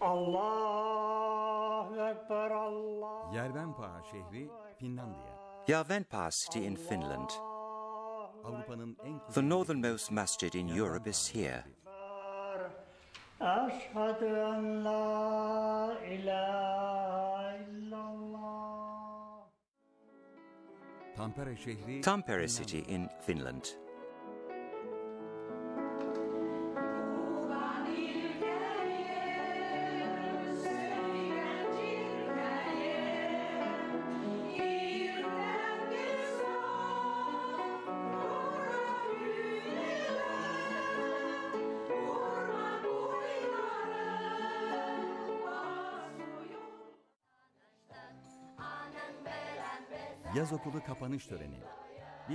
Allah Akbar, Allah. Järvenpää şehri Finlandiya. Järvenpää city in Finland. The northernmost masjid in Europe is here. Ashhadu an la ilaha illallah. Tampere şehri, Tampere city in Finland.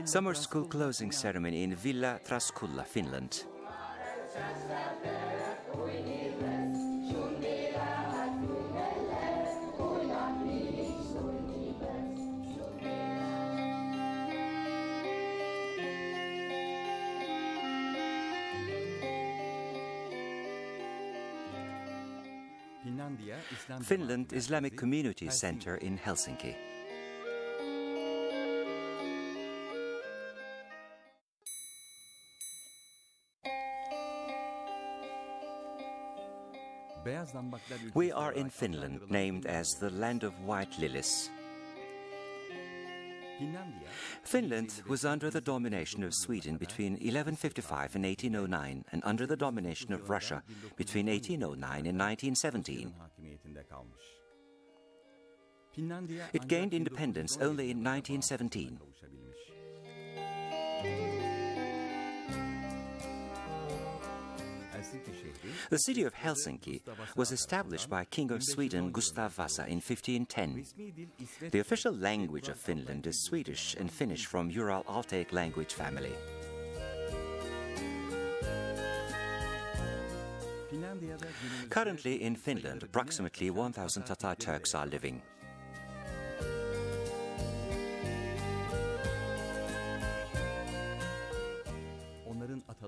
Summer school closing ceremony in Villa Traskulla, Finland. Finland Islamic Community Center in Helsinki. We are in Finland, named as the land of white lilies. Finland was under the domination of Sweden between 1155 and 1809, and under the domination of Russia between 1809 and 1917. It gained independence only in 1917. The city of Helsinki was established by King of Sweden Gustav Vasa in 1510. The official language of Finland is Swedish and Finnish from Ural-Altaic language family. Currently in Finland, approximately 1,000 Tatar Turks are living.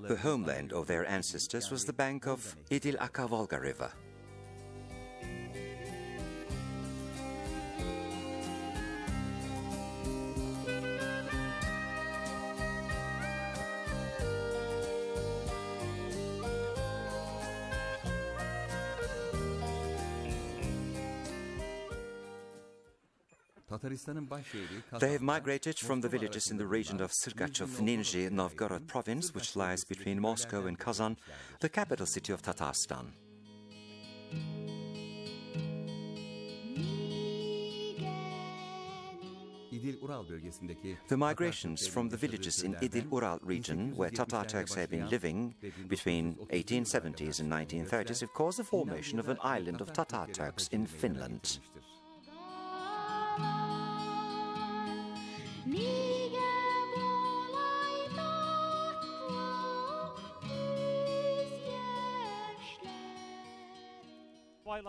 The homeland of their ancestors was the bank of Idil-Aka-Volga River. They have migrated from the villages in the region of Sirkachov, Nizhny Novgorod province, which lies between Moscow and Kazan, the capital city of Tatarstan. The migrations from the villages in Idil-Ural region, where Tatar Turks have been living between 1870s and 1930s, have caused the formation of an island of Tatar Turks in Finland.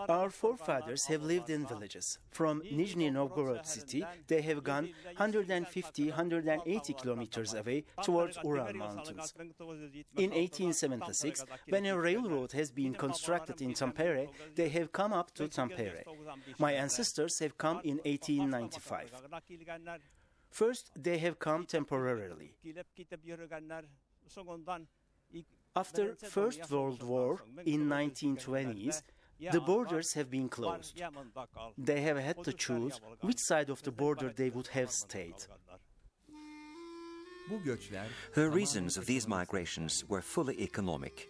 Our forefathers have lived in villages. From Nizhny Novgorod city, they have gone 150-180 kilometers away towards Ural Mountains. In 1876, when a railroad has been constructed in Tampere, they have come up to Tampere. My ancestors have come in 1895. First, they have come temporarily. After First World War in 1920s, the borders have been closed. They have had to choose which side of the border they would have stayed. The reasons of these migrations were fully economic.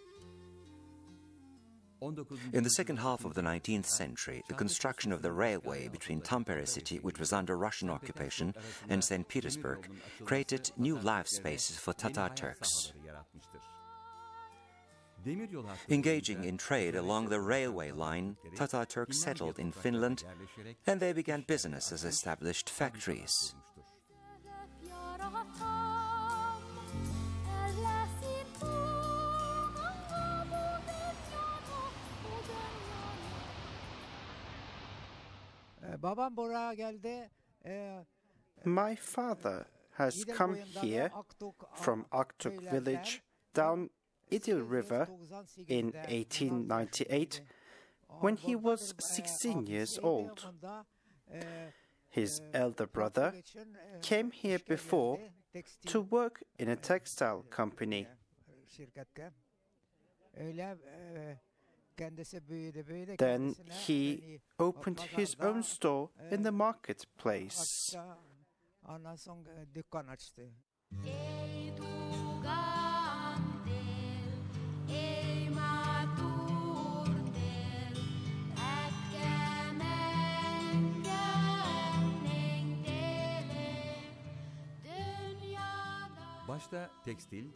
In the second half of the 19th century, the construction of the railway between Tampere city, which was under Russian occupation, and St. Petersburg, created new life spaces for Tatar Turks. Engaging in trade along the railway line, Tatar Turks settled in Finland, and they began business as established factories. My father has come here from Aktuk village down Idil River in 1898 when he was 16 years old. His elder brother came here before to work in a textile company. Then he opened his own store in the marketplace.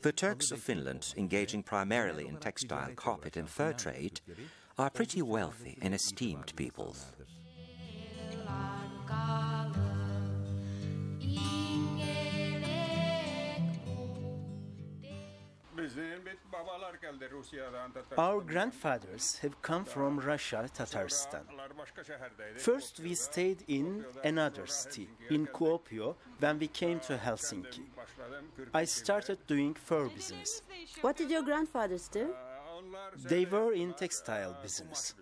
The Turks of Finland, engaging primarily in textile, carpet and fur trade, are pretty wealthy and esteemed peoples. Our grandfathers have come from Russia, Tatarstan. First we stayed in another city, in Kuopio, when we came to Helsinki. I started doing fur business. What did your grandfathers do? They were in textile business.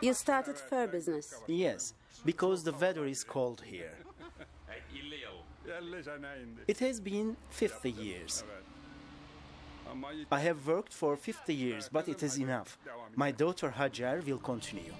You started fur business? Yes, because the weather is cold here. It has been 50 years. I have worked for 50 years, but it is enough. My daughter Hajar will continue.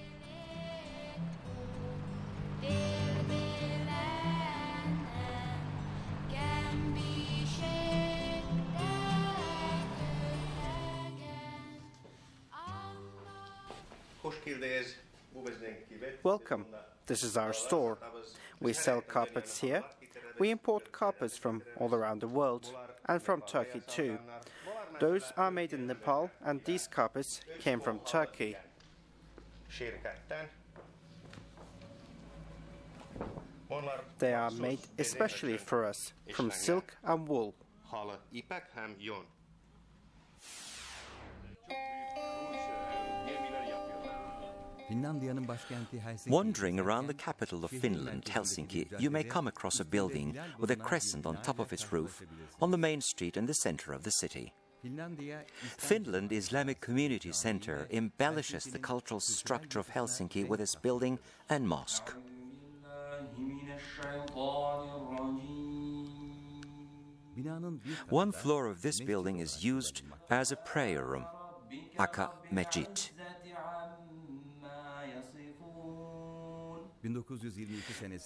Welcome. This is our store. We sell carpets here. We import carpets from all around the world and from Turkey too. Those are made in Nepal and these carpets came from Turkey. They are made especially for us from silk and wool. Wandering around the capital of Finland, Helsinki, you may come across a building with a crescent on top of its roof, on the main street in the center of the city. Finland Islamic Community Center embellishes the cultural structure of Helsinki with its building and mosque. One floor of this building is used as a prayer room, aka mesjid. In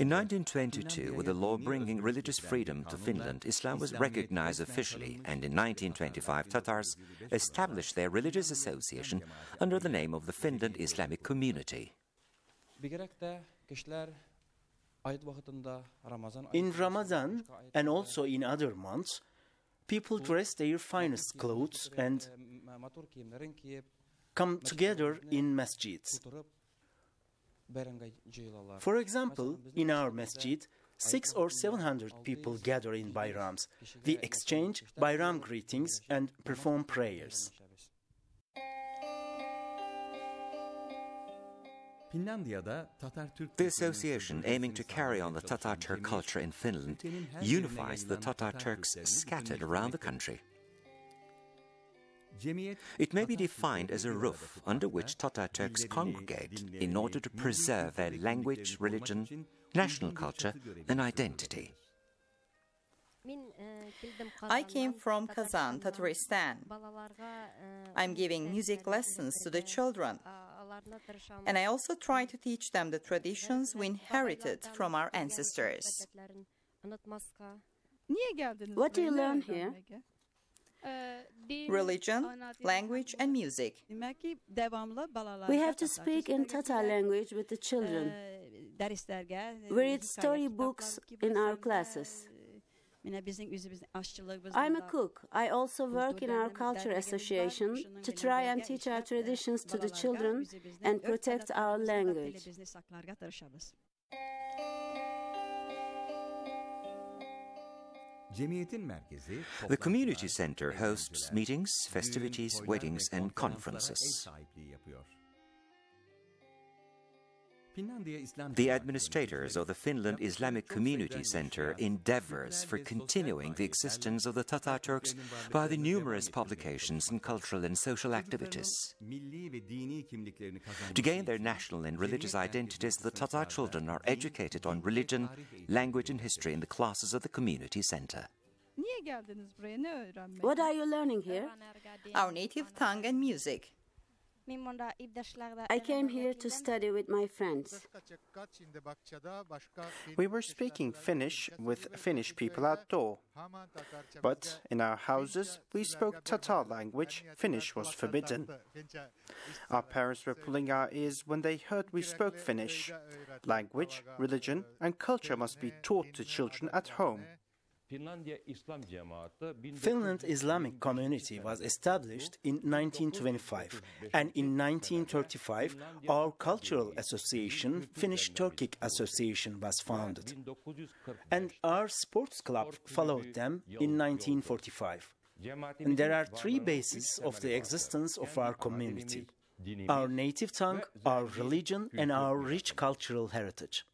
1922, with the law bringing religious freedom to Finland, Islam was recognized officially, and in 1925 Tatars established their religious association under the name of the Finland Islamic Community. In Ramadan, and also in other months, people dress their finest clothes and come together in masjids. For example, in our masjid, 600 or 700 people gather in Bayrams. We exchange Bayram greetings and perform prayers. The association, aiming to carry on the Tatar Turk culture in Finland, unifies the Tatar Turks scattered around the country. It may be defined as a roof under which Tatar Turks congregate in order to preserve their language, religion, national culture and identity. I came from Kazan, Tatarstan. I'm giving music lessons to the children. And I also try to teach them the traditions we inherited from our ancestors. What do you learn here? Religion, language and music. We have to speak in Tatar language with the children. We read storybooks in our classes. I'm a cook. I also work in our culture association to try and teach our traditions to the children and protect our language. The community center hosts meetings, festivities, weddings and conferences. the administrators of the Finland Islamic Community Center endeavors for continuing the existence of the Tatar Turks by the numerous publications and cultural and social activities. To gain their national and religious identities, the Tatar children are educated on religion, language and history in the classes of the community center. What are you learning here? Our native tongue and music. I came here to study with my friends. We were speaking Finnish with Finnish people outdoor, but in our houses we spoke Tatar language. Finnish was forbidden. Our parents were pulling our ears when they heard we spoke Finnish. Language, religion and culture must be taught to children at home. Finland Islamic Community was established in 1925, and in 1935 our cultural association, Finnish Turkic Association, was founded, and our sports club followed them in 1945. And there are three bases of the existence of our community: our native tongue, our religion and our rich cultural heritage.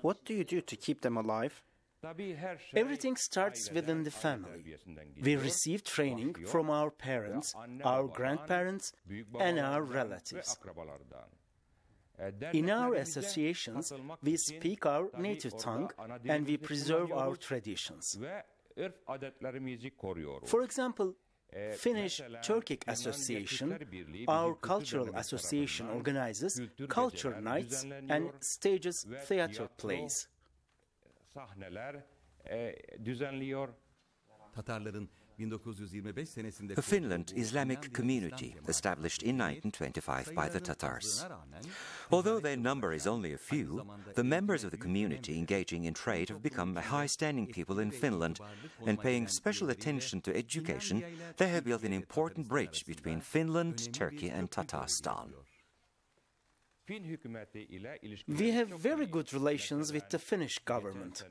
What do you do to keep them alive? Everything starts within the family. We receive training from our parents, our grandparents, and our relatives. In our associations, we speak our native tongue and we preserve our traditions. For example, Finnish Turkic Association, our cultural association, organizes culture nights and stages theater plays. The Finland Islamic Community, established in 1925 by the Tatars. Although their number is only a few, the members of the community engaging in trade have become a high-standing people in Finland, and paying special attention to education, they have built an important bridge between Finland, Turkey and Tatarstan. We have very good relations with the Finnish government.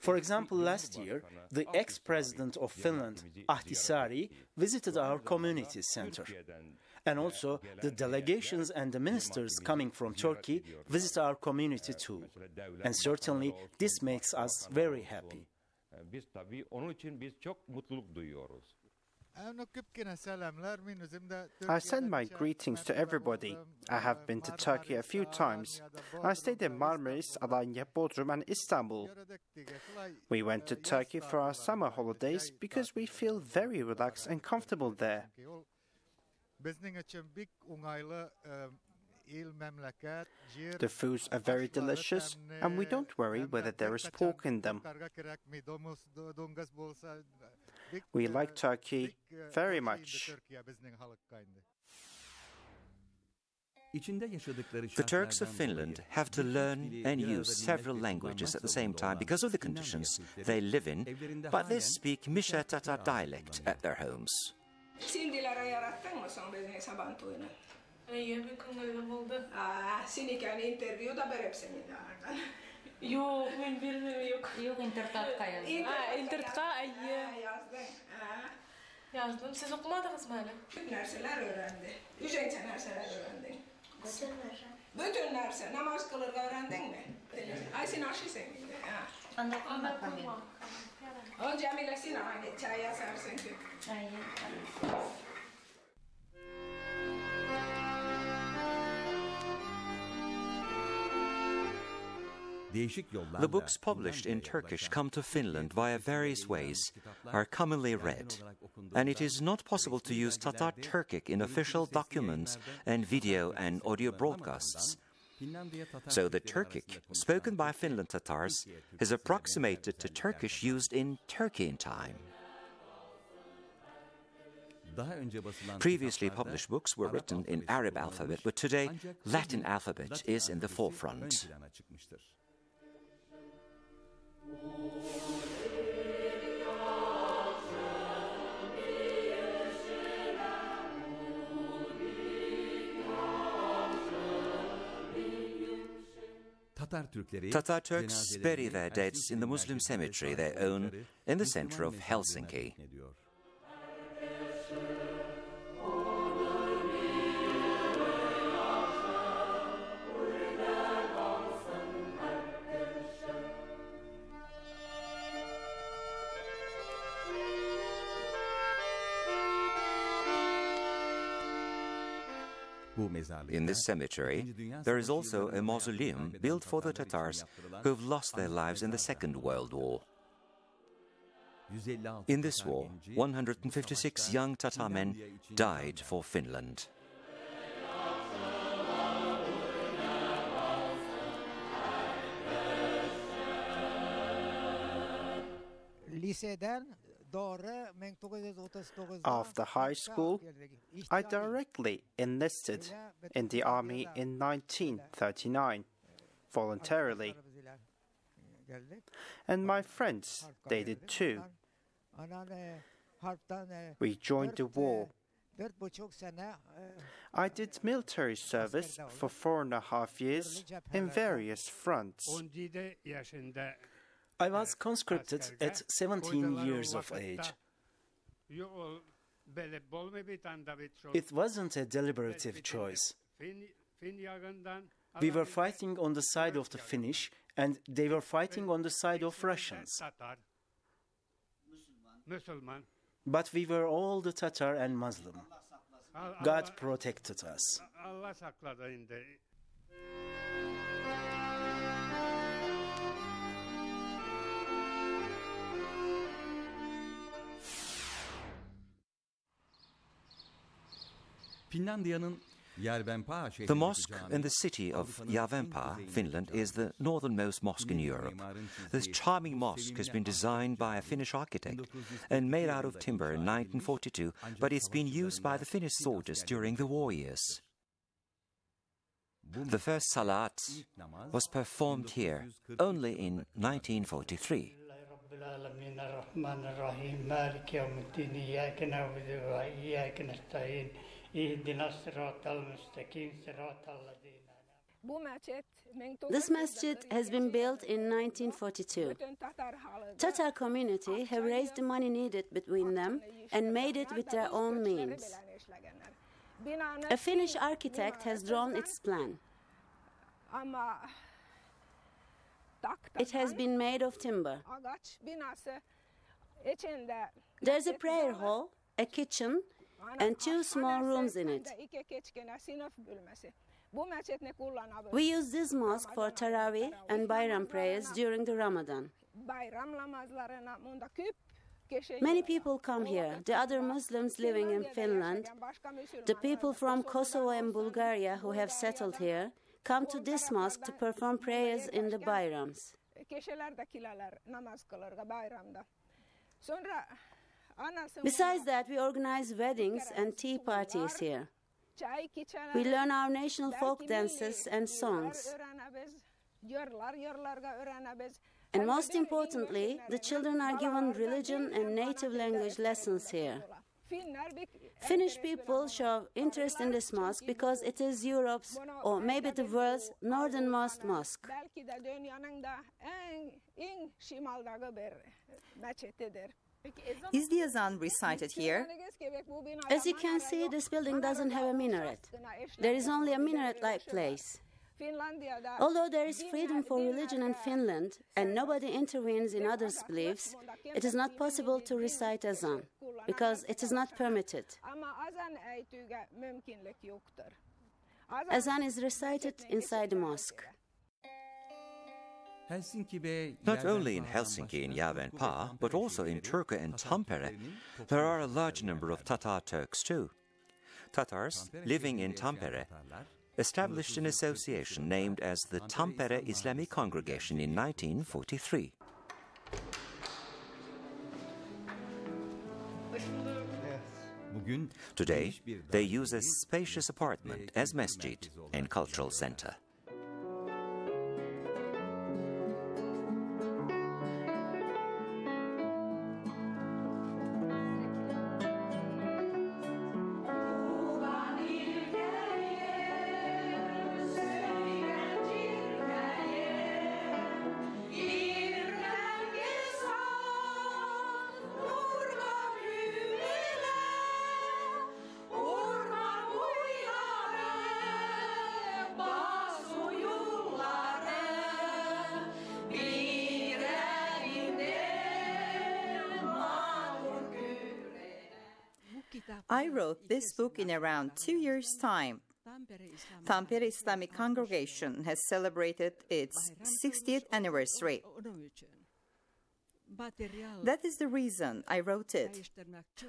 For example, last year, the ex-president of Finland, Ahti Saari, visited our community center. And also, the delegations and the ministers coming from Turkey visit our community too. And certainly, this makes us very happy. I send my greetings to everybody. I have been to Turkey a few times. I stayed in Marmaris, Alanya, Bodrum and Istanbul. We went to Turkey for our summer holidays because we feel very relaxed and comfortable there. The foods are very delicious and we don't worry whether there is pork in them. We like Turkey very much. The Turks of Finland have to learn and use several languages at the same time because of the conditions they live in, but they speak Misha Tatar dialect at their homes. The books published in Turkish come to Finland via various ways, are commonly read, and it is not possible to use Tatar Turkic in official documents and video and audio broadcasts. So the Turkic, spoken by Finland Tatars, is approximated to Turkish used in Turkey in time. Previously published books were written in Arab alphabet, but today Latin alphabet is in the forefront. Tatar Turks bury their dead in the Muslim cemetery they own in the center of Helsinki. In this cemetery, there is also a mausoleum built for the Tatars who have lost their lives in the Second World War. In this war, 156 young Tatar men died for Finland. After high school, I directly enlisted in the army in 1939, voluntarily. And my friends, they did too. We joined the war. I did military service for 4.5 years in various fronts. I was conscripted at 17 years of age. It wasn't a deliberative choice. We were fighting on the side of the Finnish, and they were fighting on the side of Russians. But we were all the Tatar and Muslim. God protected us. The mosque in the city of Järvenpää, Finland, is the northernmost mosque in Europe. This charming mosque has been designed by a Finnish architect and made out of timber in 1942, but it's been used by the Finnish soldiers during the war years. The first salat was performed here only in 1943. This masjid has been built in 1942. Tatar community have raised the money needed between them and made it with their own means. A Finnish architect has drawn its plan. It has been made of timber. There's a prayer hall, a kitchen, and 2 small rooms in it. We use this mosque for Tarawih and Bayram prayers during the Ramadan. Many people come here, the other Muslims living in Finland, the people from Kosovo and Bulgaria who have settled here, come to this mosque to perform prayers in the Bayrams. Besides that, we organize weddings and tea parties here. We learn our national folk dances and songs. And most importantly, the children are given religion and native language lessons here. Finnish people show interest in this mosque because it is Europe's, or maybe the world's, northernmost mosque. Is the azan recited here? As you can see, this building doesn't have a minaret. There is only a minaret-like place. Although there is freedom for religion in Finland and nobody intervenes in others' beliefs, it is not possible to recite azan because it is not permitted. Azan is recited inside the mosque. Not only in Helsinki and Järvenpää, but also in Turku and Tampere, there are a large number of Tatar Turks too. Tatars living in Tampere established an association named as the Tampere Islamic Congregation in 1943. Today, they use a spacious apartment as masjid and cultural center. I wrote this book in around 2 years' time. Tampere Islamic Congregation has celebrated its 60th anniversary. That is the reason I wrote it.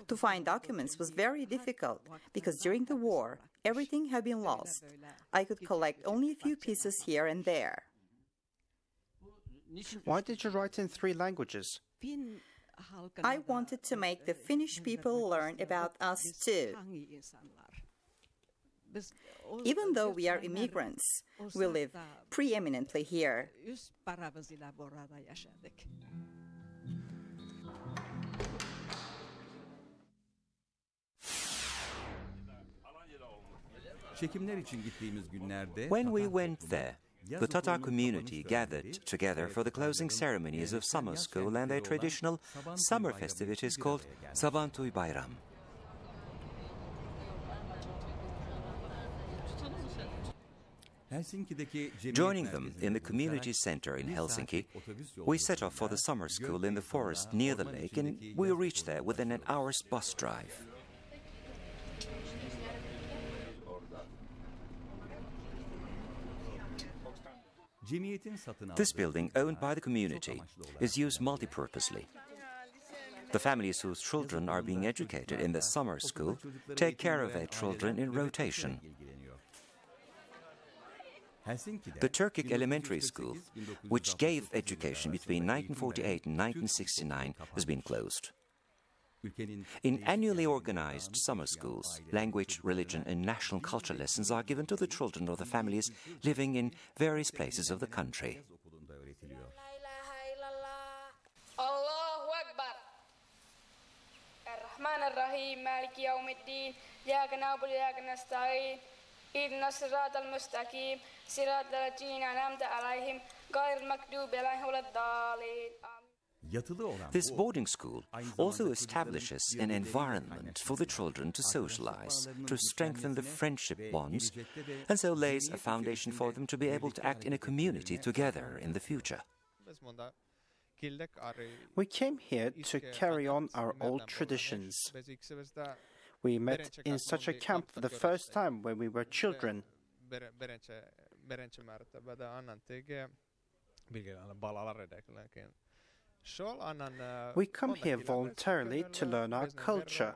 To find documents was very difficult, because during the war, everything had been lost. I could collect only a few pieces here and there. Why did you write in 3 languages? I wanted to make the Finnish people learn about us too. Even though we are immigrants, we live preeminently here. When we went there, the Tatar community gathered together for the closing ceremonies of summer school and their traditional summer festivities called Sabantuy Bayram. Joining them in the community center in Helsinki, we set off for the summer school in the forest near the lake, and we reached there within an hour's bus drive. This building, owned by the community, is used multipurposely. The families whose children are being educated in the summer school take care of their children in rotation. The Turkic elementary school, which gave education between 1948 and 1969, has been closed. In annually organized summer schools, language, religion and national culture lessons are given to the children of the families living in various places of the country. This boarding school also establishes an environment for the children to socialize, to strengthen the friendship bonds, and so lays a foundation for them to be able to act in a community together in the future. We came here to carry on our old traditions. We met in such a camp for the first time when we were children. We come here voluntarily to learn our culture.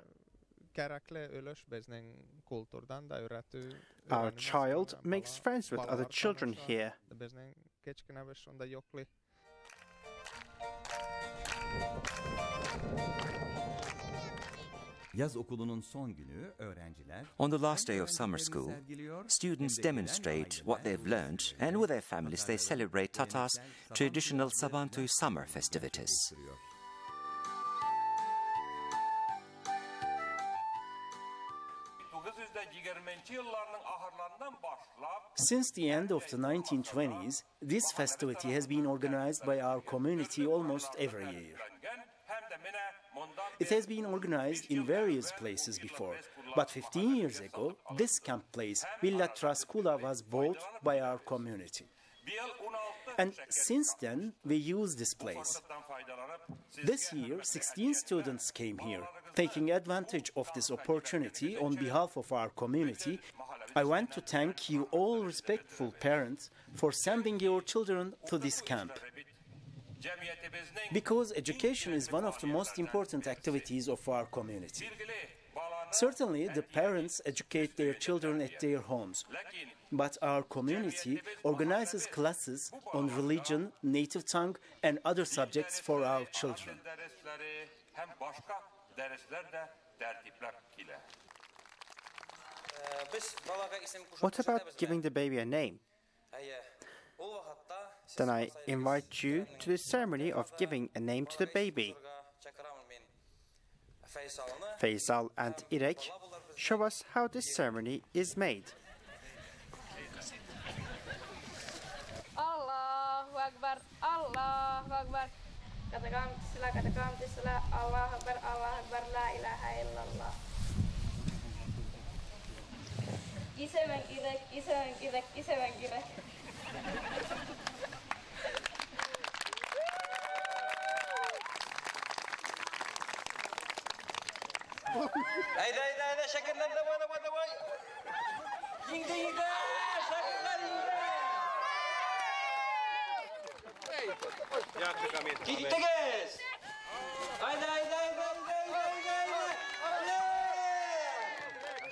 Our child makes friends with other children here. On the last day of summer school, students demonstrate what they've learned, and with their families they celebrate Tatar's traditional Sabantuy summer festivities. Since the end of the 1920s, this festivity has been organized by our community almost every year. It has been organized in various places before, but 15 years ago, this camp place, Villa Trascula, was bought by our community. And since then, we use this place. This year, 16 students came here. Taking advantage of this opportunity on behalf of our community, I want to thank you all respectful parents for sending your children to this camp. Because education is one of the most important activities of our community. Certainly, the parents educate their children at their homes, but our community organizes classes on religion, native tongue, and other subjects for our children. What about giving the baby a name? Then I invite you to the ceremony of giving a name to the baby. Faisal and İrek show us how this ceremony is made. Allahu Akbar, Allahu Akbar. Allahu Akbar, Allahu Akbar, la ilaha illallah. İsemen İrek, İsemen İrek, İsemen İrek.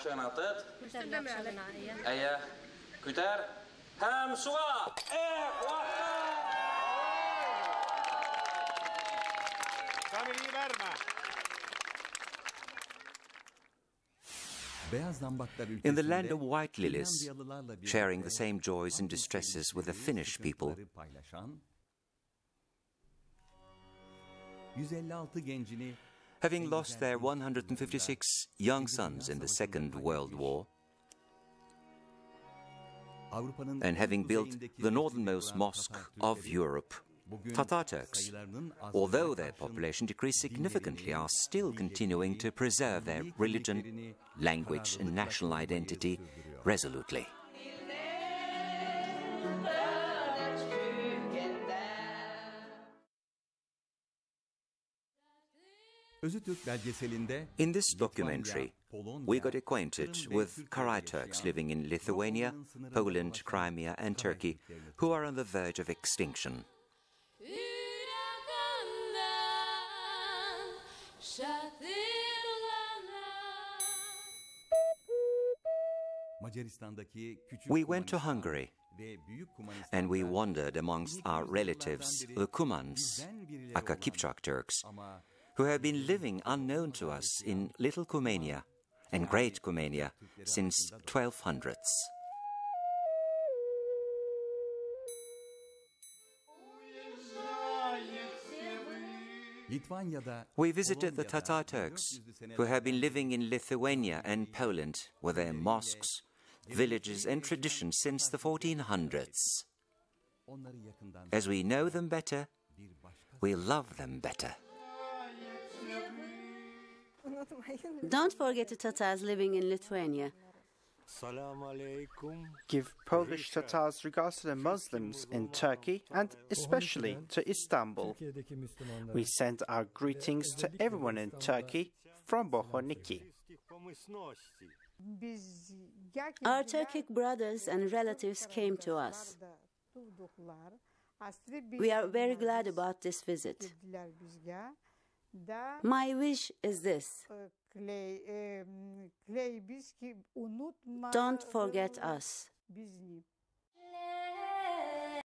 شو انا عطيت؟ اياه كتار هام صغار In the land of white lilies, sharing the same joys and distresses with the Finnish people, 156 having lost their 156 young sons in the Second World War, and having built the northernmost mosque of Europe, Tatar Turks, although their population decreased significantly, are still continuing to preserve their religion, language and national identity resolutely. In this documentary, we got acquainted with Karai Turks living in Lithuania, Poland, Crimea and Turkey, who are on the verge of extinction. We went to Hungary and we wandered amongst our relatives, the Kumans, aka Kipchak Turks, who have been living unknown to us in Little Kumania and Great Kumania since 1200s. We visited the Tatar Turks, who have been living in Lithuania and Poland with their mosques, villages and traditions since the 1400s. As we know them better, we love them better. Don't forget the Tatars living in Lithuania. Give Polish Tatars regards to the Muslims in Turkey and especially to Istanbul. We send our greetings to everyone in Turkey from Bohoniki. Our Turkic brothers and relatives came to us. We are very glad about this visit. My wish is this: don't forget us.